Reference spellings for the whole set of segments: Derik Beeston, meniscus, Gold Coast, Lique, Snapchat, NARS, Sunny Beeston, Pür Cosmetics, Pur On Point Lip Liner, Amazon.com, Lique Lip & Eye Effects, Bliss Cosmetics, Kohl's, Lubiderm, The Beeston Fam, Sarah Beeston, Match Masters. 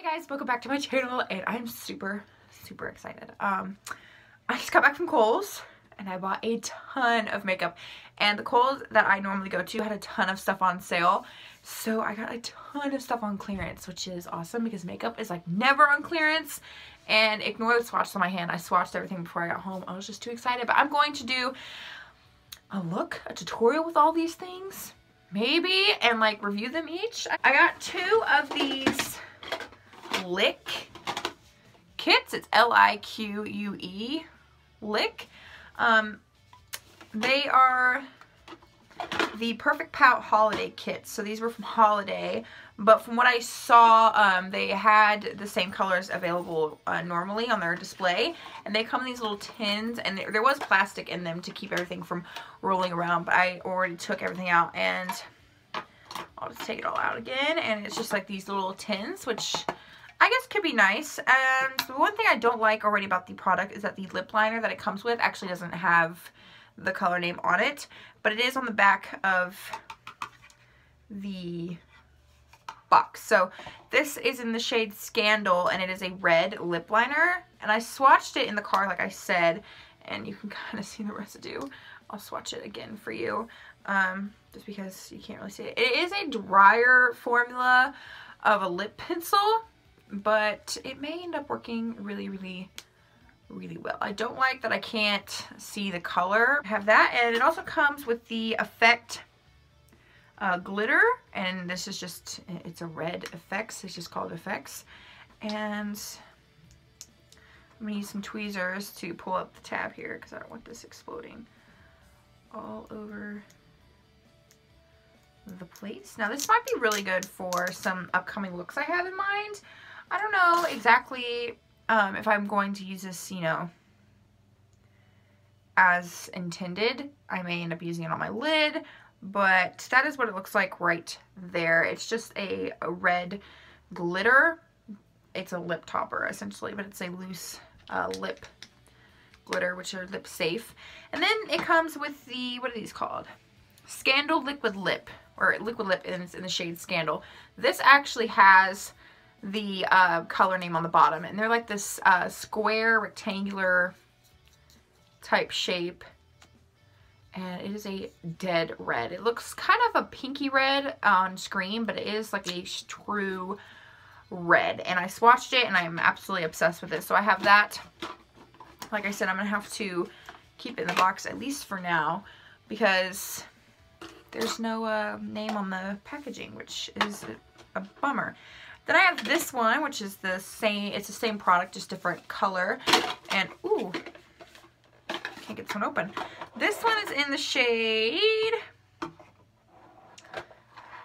Hey guys, welcome back to my channel, and I'm super excited. I just got back from Kohl's and I bought a ton of makeup, and the Kohl's that I normally go to had a ton of stuff on sale, so I got a ton of stuff on clearance, which is awesome because makeup is like never on clearance. And ignore the swatches on my hand. I swatched everything before I got home. I was just too excited, but I'm going to do a tutorial with all these things maybe, and like review them each. I got two of these Lique kits. It's L-I-Q-U-E, Lique. They are the Perfect Pout holiday kits. So these were from Holiday, but from what I saw, they had the same colors available normally on their display, and they come in these little tins, and there was plastic in them to keep everything from rolling around, but I already took everything out, and I'll just take it all out again, and it's just like these little tins, which I guess could be nice. And the one thing I don't like already about the product is that the lip liner that it comes with actually doesn't have the color name on it, but it is on the back of the box. So this is in the shade Scandal, and it is a red lip liner, and I swatched it in the car like I said, and you can kind of see the residue. I'll swatch it again for you, just because you can't really see it. It is a drier formula of a lip pencil, but it may end up working really well. I don't like that I can't see the color. I have that, and it also comes with the Effect glitter, and this is just, it's a red Effects, it's just called Effects. And I'm gonna use some tweezers to pull up the tab here because I don't want this exploding all over the place. Now this might be really good for some upcoming looks I have in mind. I don't know exactly if I'm going to use this, you know, as intended. I may end up using it on my lid, but that is what it looks like right there. It's just a red glitter. It's a lip topper essentially, but it's a loose lip glitter, which are lip safe. And then it comes with the, what are these called? Scandal Liquid Lip, or Liquid Lip, and it's in the shade Scandal. This actually has the color name on the bottom, and they're like this square rectangular type shape, and it is a dead red. It looks kind of a pinky red on screen, but it is like a true red, and I swatched it and I'm absolutely obsessed with it. So I have that. Like I said, I'm gonna have to keep it in the box at least for now because there's no name on the packaging, which is a bummer. Then I have this one, which is the same, it's the same product, just different color. And, ooh, can't get this one open. This one is in the shade,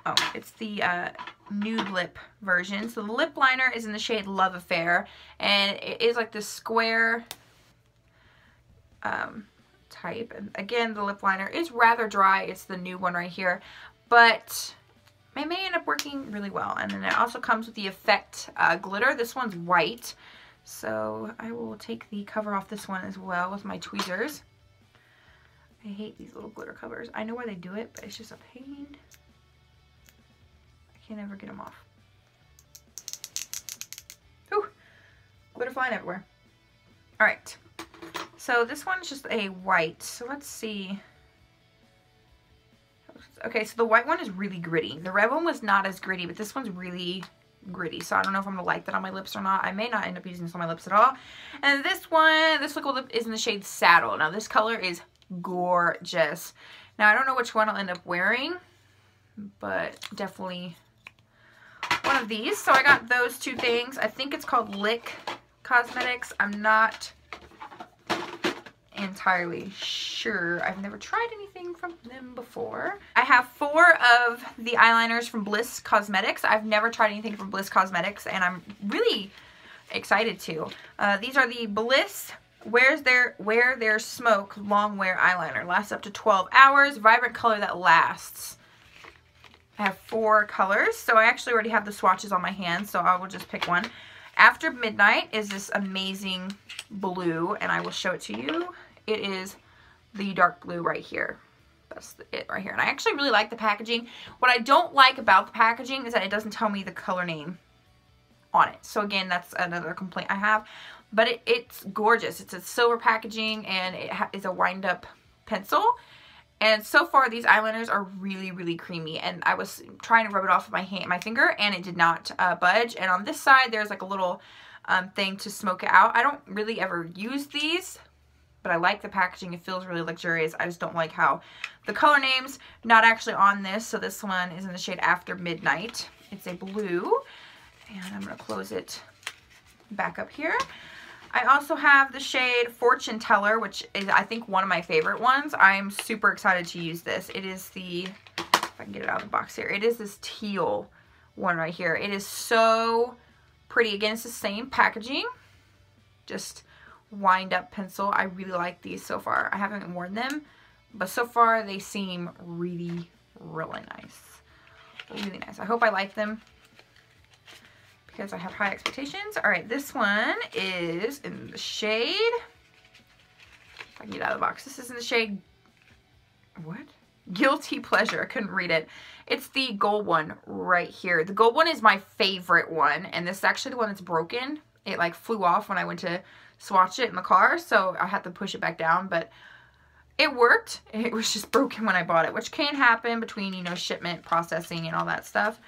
oh, it's the nude lip version. So the lip liner is in the shade Love Affair, and it is like this square type. And again, the lip liner is rather dry. It's the new one right here, but it may end up working really well. And then it also comes with the Effect glitter. This one's white, so I will take the cover off this one as well with my tweezers. I hate these little glitter covers. I know why they do it, but it's just a pain. I can't ever get them off. Ooh, glitter flying everywhere. All right, so this one's just a white, so let's see. Okay, so the white one is really gritty. The red one was not as gritty, but this one's really gritty. So I don't know if I'm going to like that on my lips or not. I may not end up using this on my lips at all. And this one, this liquid lip is in the shade Saddle. Now this color is gorgeous. Now I don't know which one I'll end up wearing, but definitely one of these. So I got those two things. I think it's called Lique Cosmetics. I'm not entirely sure. I've never tried anything from them before. I have four of the eyeliners from Bliss Cosmetics. I've never tried anything from Bliss Cosmetics, and I'm really excited to. These are the Bliss Where There's Smoke Long Wear Eyeliner. Lasts up to 12 hours. Vibrant color that lasts. I have four colors, so I actually already have the swatches on my hand, so I will just pick one. After Midnight is this amazing blue, and I will show it to you. It is the dark blue right here. That's it right here. And I actually really like the packaging. What I don't like about the packaging is that it doesn't tell me the color name on it. So again, that's another complaint I have. But it's gorgeous. It's a silver packaging, and it is a wind-up pencil. And so far, these eyeliners are really, really creamy. And I was trying to rub it off with my finger, and it did not budge. And on this side, there's like a little thing to smoke it out. I don't really ever use these, but I like the packaging. It feels really luxurious. I just don't like how the color names not actually on this. So this one is in the shade After Midnight. It's a blue, and I'm going to close it back up here. I also have the shade Fortune Teller, which is, I think, one of my favorite ones. I'm super excited to use this. It is the, if I can get it out of the box here, it is this teal one right here. It is so pretty. Again, it's the same packaging, just wind up pencil. I really like these so far. I haven't worn them, but so far they seem really, really nice. Really nice. I hope I like them, because I have high expectations. All right, this one is in the shade, if I can get out of the box, this is in the shade, what? Guilty Pleasure. I couldn't read it. It's the gold one right here. The gold one is my favorite one, and this is actually the one that's broken. It like flew off when I went to swatch it in the car, so I had to push it back down, but it worked. It was just broken when I bought it, which can happen between, you know, shipment processing and all that stuff.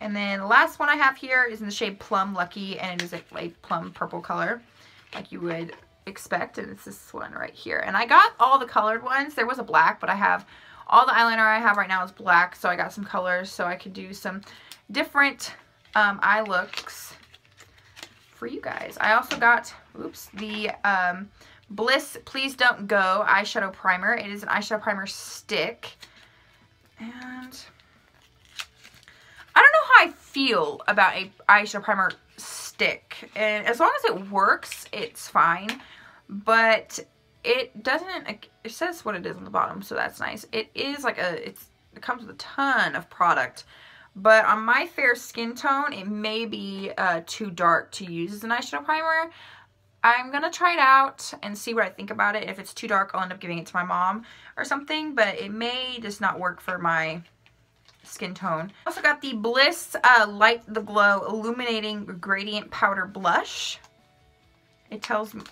And then the last one I have here is in the shade Plum Lucky, and it is a plum purple color, like you would expect, and it's this one right here. And I got all the colored ones. There was a black, but I have all the eyeliner I have right now is black, so I got some colors so I could do some different eye looks for you guys. I also got, oops, the Bliss Please Don't Go eyeshadow primer. It is an eyeshadow primer stick, and I don't know how I feel about a eyeshadow primer stick, and as long as it works, it's fine, but it doesn't, it says what it is on the bottom, so that's nice. It is like a, it comes with a ton of product, but on my fair skin tone, it may be too dark to use as an eyeshadow primer. I'm gonna try it out and see what I think about it. If it's too dark, I'll end up giving it to my mom or something, but it may just not work for my skin tone. I also got the Bliss Light the Glow Illuminating Gradient Powder Blush. It tells me,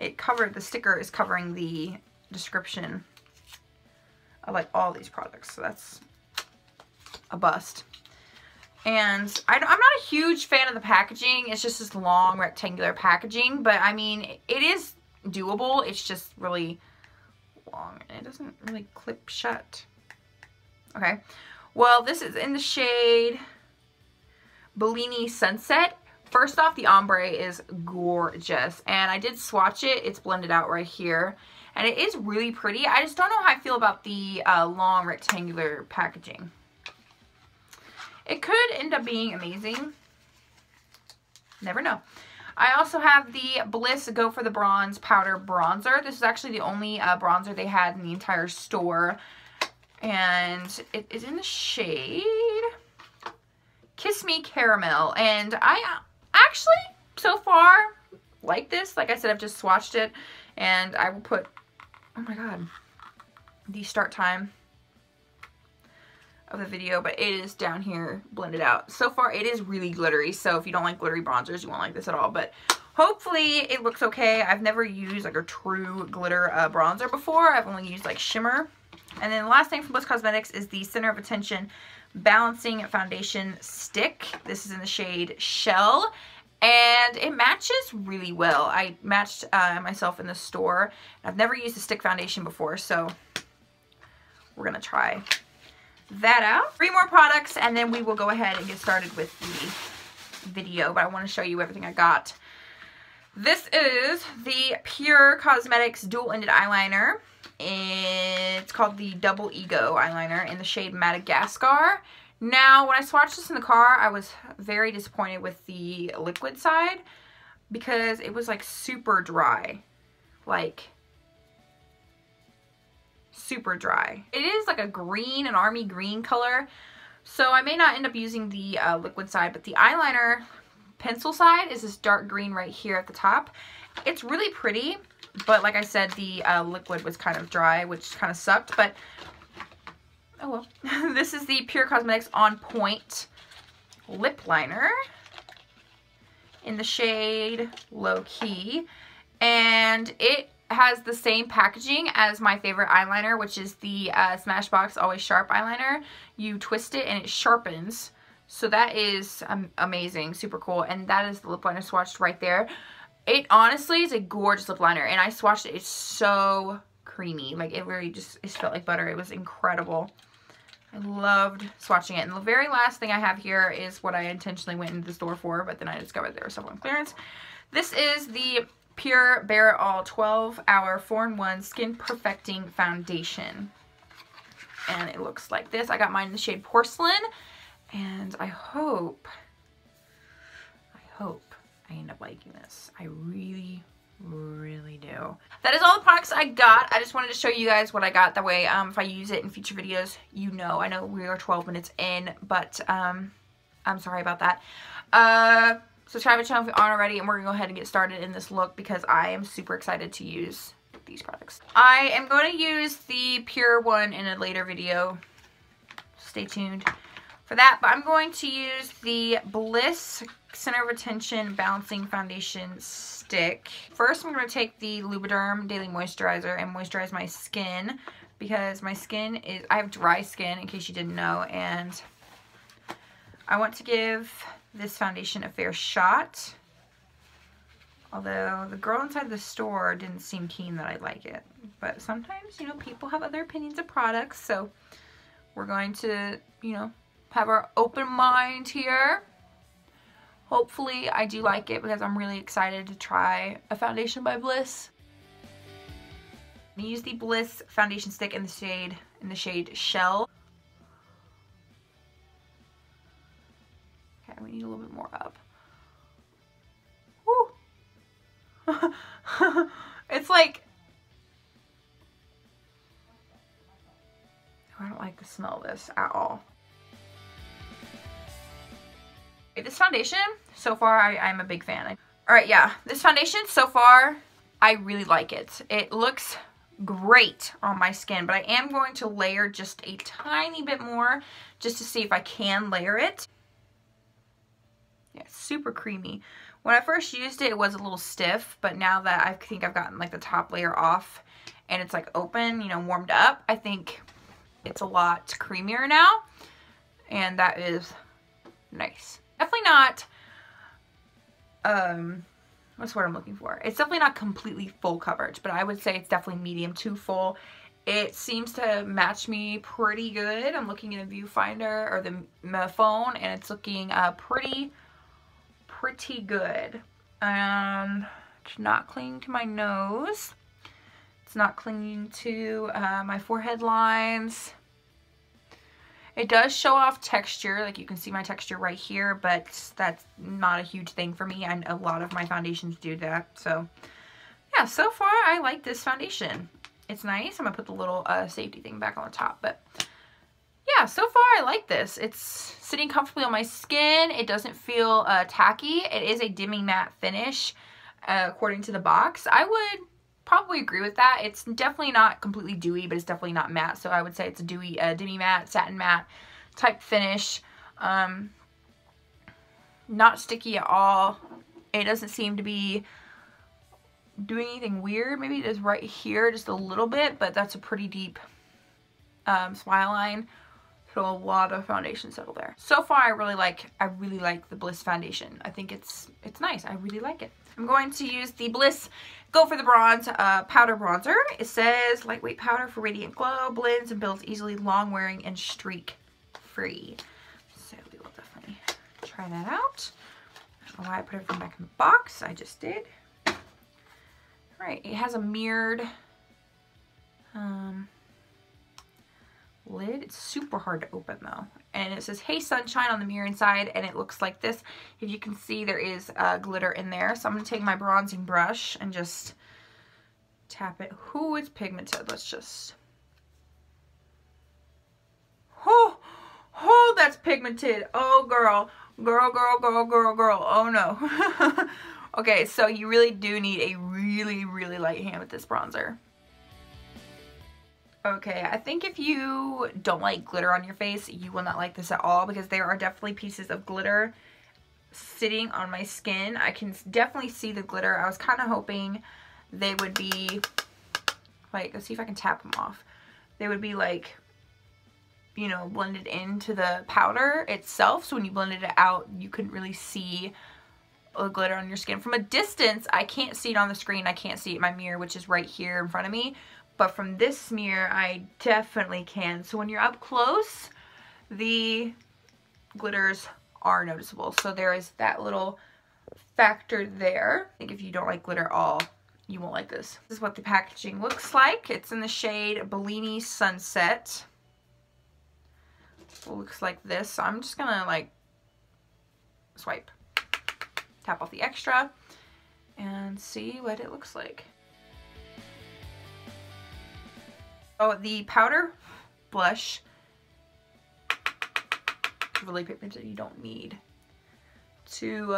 it covered, the sticker is covering the description of like all these products, so that's a bust. And I'm not a huge fan of the packaging. It's just this long rectangular packaging, but I mean, it is doable. It's just really long, and it doesn't really clip shut. Okay, well, this is in the shade Bellini Sunset. First off, the ombre is gorgeous, and I did swatch it. It's blended out right here, and it is really pretty. I just don't know how I feel about the long rectangular packaging. It could end up being amazing. Never know. I also have the Bliss Go for the Bronze Powder Bronzer. This is actually the only bronzer they had in the entire store. And it is in the shade Kiss Me Caramel. And I actually, so far, like this. Like I said, I've just swatched it. And I will put, oh my god, the start time of the video. But it is down here, blended out. So far, it is really glittery. So if you don't like glittery bronzers, you won't like this at all. But hopefully, it looks okay. I've never used like a true glitter bronzer before. I've only used like shimmer. And then the last thing from Bliss Cosmetics is the Center of Attention Balancing Foundation Stick. This is in the shade Shell, and it matches really well. I matched myself in the store. I've never used a stick foundation before, so we're going to try that out. Three more products, and then we will go ahead and get started with the video, but I want to show you everything I got. This is the Pür Cosmetics Dual-Ended Eyeliner. It's called the Double Ego eyeliner in the shade Madagascar. Now, when I swatched this in the car, I was very disappointed with the liquid side because it was like super dry. Like, super dry. It is like a green, an army green color. So I may not end up using the liquid side, but the eyeliner pencil side is this dark green right here at the top. It's really pretty. But like I said, the liquid was kind of dry, which kind of sucked, but oh well. This is the Pür Cosmetics On Point Lip Liner in the shade Low Key. And it has the same packaging as my favorite eyeliner, which is the Smashbox Always Sharp eyeliner. You twist it and it sharpens. So that is amazing, super cool. And that is the lip liner swatched right there. It honestly is a gorgeous lip liner, and I swatched it. It's so creamy. Like, it really just, it felt like butter. It was incredible. I loved swatching it. And the very last thing I have here is what I intentionally went into the store for, but then I discovered there was stuff on clearance. This is the Pür Barrett All 12-Hour 4-in-1 Skin Perfecting Foundation. And it looks like this. I got mine in the shade Porcelain. And I hope I end up liking this. I really, really do. That is all the products I got. I just wanted to show you guys what I got. That way, if I use it in future videos, you know. I know we are 12 minutes in, but I'm sorry about that. Subscribe to the channel if you aren't already, and we're going to go ahead and get started in this look because I am super excited to use these products. I am going to use the Pür one in a later video. Stay tuned for that, but I'm going to use the Bliss Center of Attention Balancing Foundation Stick. First, I'm going to take the Lubiderm Daily Moisturizer and moisturize my skin because my skin is, I have dry skin in case you didn't know, and I want to give this foundation a fair shot. Although the girl inside the store didn't seem keen that I like it, but sometimes, you know, people have other opinions of products, so we're going to, you know, have our open mind here. Hopefully I do like it because I'm really excited to try a foundation by Bliss. I'm gonna use the Bliss foundation stick in the shade Shell. Okay, we need a little bit more up. Woo! It's like, I don't like the smell of this at all. This foundation, so far, I'm a big fan. Alright, yeah. This foundation, so far, I really like it. It looks great on my skin, but I am going to layer just a tiny bit more just to see if I can layer it. Yeah, it's super creamy. When I first used it, it was a little stiff, but now that I think I've gotten, like, the top layer off and it's, like, open, you know, warmed up, I think it's a lot creamier now, and that is nice. Definitely not, what's the word I'm looking for? It's definitely not completely full coverage, but I would say it's definitely medium to full. It seems to match me pretty good. I'm looking in the viewfinder, or my phone, and it's looking pretty good. It's not clinging to my nose. It's not clinging to my forehead lines. It does show off texture, like you can see my texture right here, but that's not a huge thing for me, and a lot of my foundations do that. So yeah, so far I like this foundation. It's nice. I'm gonna put the little safety thing back on the top, but yeah, so far I like this. It's sitting comfortably on my skin. It doesn't feel tacky. It is a dimming matte finish, according to the box. I would probably agree with that. It's definitely not completely dewy, but it's definitely not matte, so I would say it's a dewy, demi matte, satin matte type finish. Not sticky at all. It doesn't seem to be doing anything weird. Maybe it is right here just a little bit, but that's a pretty deep smile line, so a lot of foundation settle there. So far I really like the Bliss foundation. I think it's nice. I really like it. I'm going to use the Bliss Go for the Bronze powder bronzer. It says lightweight powder for radiant glow, blends and builds easily, long wearing and streak free. So we will definitely try that out. I don't know why I put everything back in the box. I just did. All right, it has a mirrored lid. It's super hard to open though, and it says hey sunshine on the mirror inside, and it looks like this. If you can see, there is glitter in there, so I'm gonna take my bronzing brush and just tap it. Whoo, it's pigmented. Let's just, oh, that's pigmented. Oh girl, oh no. Okay, so you really do need a really light hand with this bronzer. Okay, I think if you don't like glitter on your face, you will not like this at all, because there are definitely pieces of glitter sitting on my skin. I can definitely see the glitter. I was kind of hoping they would be like, let's see if I can tap them off. They would be like, you know, blended into the powder itself. So when you blended it out, you couldn't really see the glitter on your skin. From a distance, I can't see it on the screen. I can't see it in my mirror, which is right here in front of me. But from this mirror, I definitely can. So when you're up close, the glitters are noticeable. So there is that little factor there. I think if you don't like glitter at all, you won't like this. This is what the packaging looks like. It's in the shade Bellini Sunset. It looks like this. So I'm just gonna like swipe, tap off the extra, and see what it looks like. Oh, the powder blush overlay pigments that you don't need to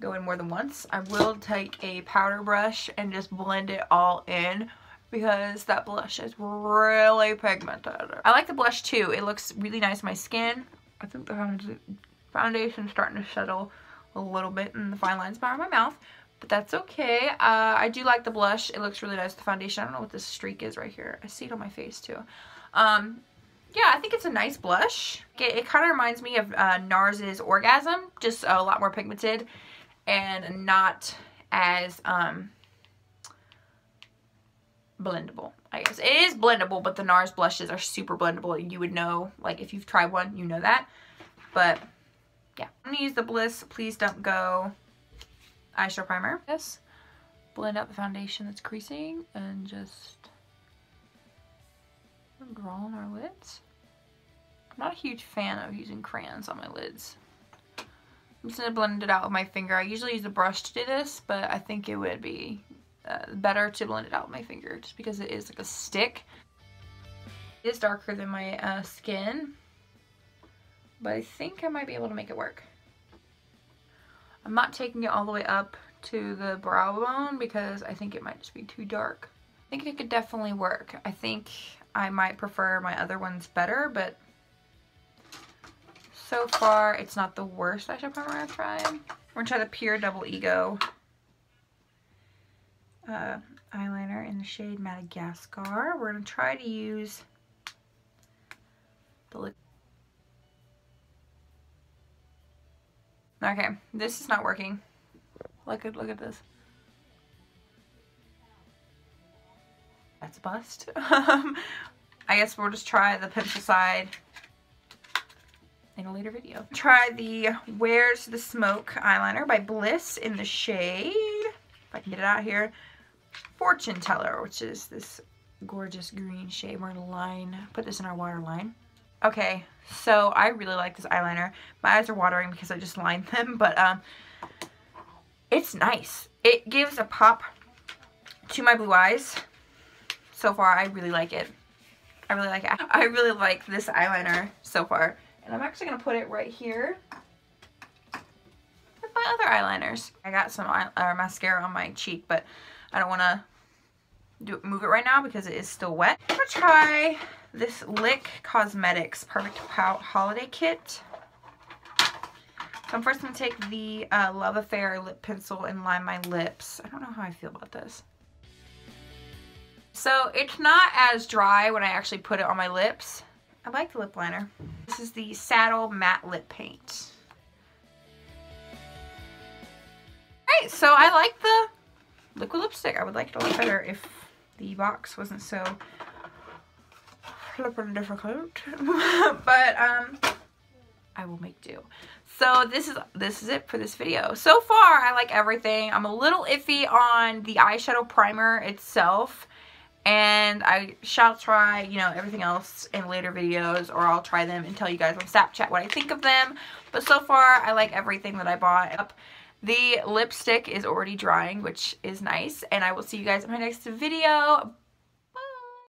go in more than once. I will take a powder brush and just blend it all in because that blush is really pigmented. I like the blush too. It looks really nice on my skin. I think the foundation's starting to settle a little bit in the fine lines behind my mouth. But that's okay. I do like the blush. It looks really nice. The foundation, I don't know what this streak is right here. I see it on my face too. Yeah, I think it's a nice blush. It kind of reminds me of NARS's Orgasm, just a lot more pigmented and not as blendable, I guess. It is blendable, but the NARS blushes are super blendable. You would know, like if you've tried one, you know that. But yeah, I'm gonna use the Bliss Please Don't Go eyeshadow primer. Yes, blend out the foundation that's creasing and just draw on our lids. I'm not a huge fan of using crayons on my lids. I'm just gonna blend it out with my finger. I usually use a brush to do this, but I think it would be better to blend it out with my finger just because it is like a stick. It is darker than my skin, but I think I might be able to make it work. I'm not taking it all the way up to the brow bone because I think it might just be too dark. I think it could definitely work. I think I might prefer my other ones better, but so far it's not the worst eyeshadow primer I've tried. I'm gonna try the Pür Double Ego eyeliner in the shade Madagascar. We're gonna try to use the Lique. Okay, this is not working. Look at this. That's a bust. I guess we'll just try the pencil side in a later video. Try the Where's the Smoke eyeliner by Bliss in the shade, if I can get it out here, Fortune Teller, which is this gorgeous green shade. We're gonna line, put this in our waterline. Okay, so I really like this eyeliner. My eyes are watering because I just lined them, but it's nice. It gives a pop to my blue eyes. So far, I really like it. I really like it. I really like this eyeliner so far. And I'm actually going to put it right here with my other eyeliners. I got some mascara on my cheek, but I don't want to move it right now because it is still wet. I'm going to try this Bliss Cosmetics Perfect Pout Holiday Kit. So I'm first going to take the Love Affair lip pencil and line my lips. I don't know how I feel about this. So it's not as dry when I actually put it on my lips. I like the lip liner. This is the Saddle Matte Lip Paint. Alright, so I like the liquid lipstick. I would like it a lot better if the box wasn't so difficult, but I will make do. So this is it for this video. So far I like everything. I'm a little iffy on the eyeshadow primer itself, and I shall try, you know, everything else in later videos, or I'll try them and tell you guys on Snapchat what I think of them. But so far I like everything that I bought. The lipstick is already drying, which is nice, and I will see you guys in my next video.